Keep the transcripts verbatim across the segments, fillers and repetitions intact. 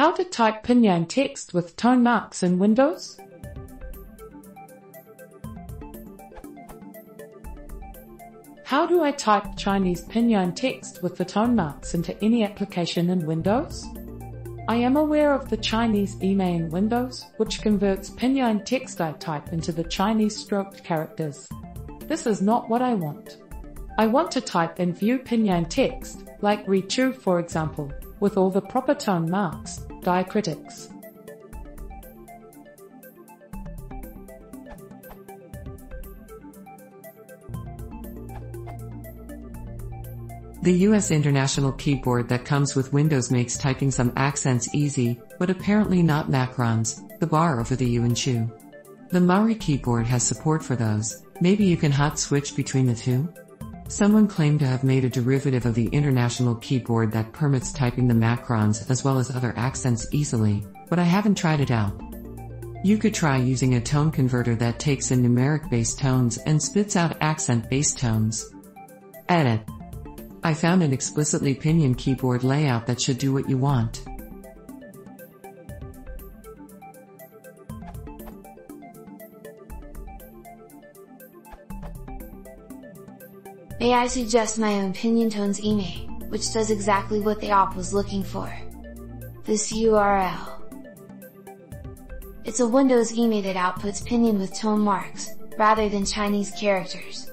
How to type Pinyin text with tone marks in Windows? How do I type Chinese Pinyin text with the tone marks into any application in Windows? I am aware of the Chinese I M E in Windows, which converts Pinyin text I type into the Chinese stroked characters. This is not what I want. I want to type and view Pinyin text, like Rechu for example, with all the proper tone marks, diacritics. The U S International Keyboard that comes with Windows makes typing some accents easy, but apparently not macrons, the bar over the U and Chu. The Mari keyboard has support for those. Maybe you can hot switch between the two? Someone claimed to have made a derivative of the International Keyboard that permits typing the macrons as well as other accents easily, but I haven't tried it out. You could try using a tone converter that takes in numeric-based tones and spits out accent-based tones. Edit. I found an explicitly Pinyin keyboard layout that should do what you want. May I suggest my own Pinyin Tones I M E, which does exactly what the app was looking for. This U R L. It's a Windows I M E that outputs Pinyin with tone marks, rather than Chinese characters.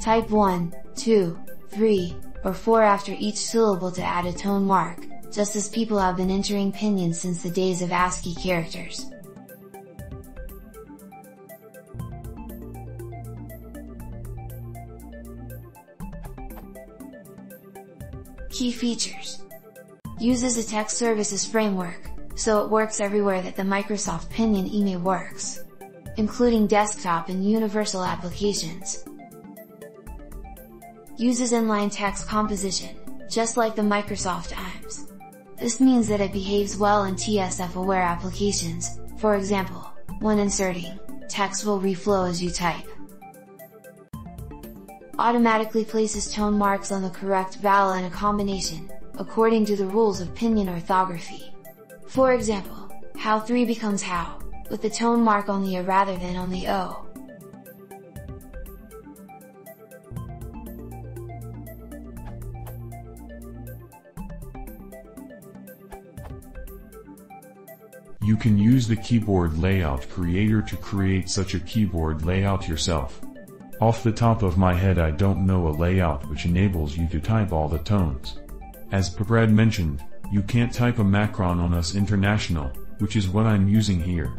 Type one, two, three, or four after each syllable to add a tone mark, just as people have been entering Pinyin since the days of ASCII characters. Key features. Uses a text services framework, so it works everywhere that the Microsoft Pinyin I M E works, including desktop and universal applications. Uses inline text composition, just like the Microsoft I M Es. This means that it behaves well in T S F-aware applications, for example, when inserting, text will reflow as you type. Automatically places tone marks on the correct vowel in a combination, according to the rules of Pinyin orthography. For example, how three becomes how, with the tone mark on the a rather than on the o. You can use the keyboard layout creator to create such a keyboard layout yourself. Off the top of my head I don't know a layout which enables you to type all the tones. As Brad mentioned, you can't type a macron on U S International, which is what I'm using here.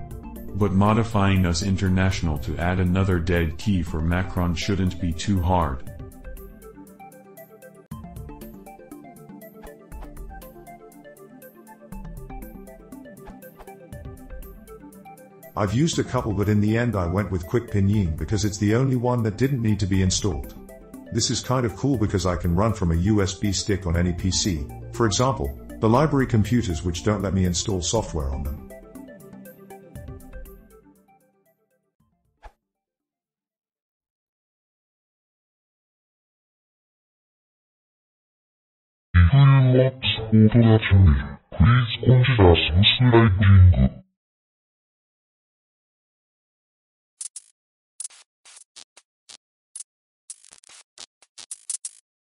But modifying U S International to add another dead key for macron shouldn't be too hard. I've used a couple but in the end I went with Quick Pinyin because it's the only one that didn't need to be installed. This is kind of cool because I can run from a U S B stick on any P C, for example, the library computers which don't let me install software on them. If you want to cooperate with me, please consider subscribing.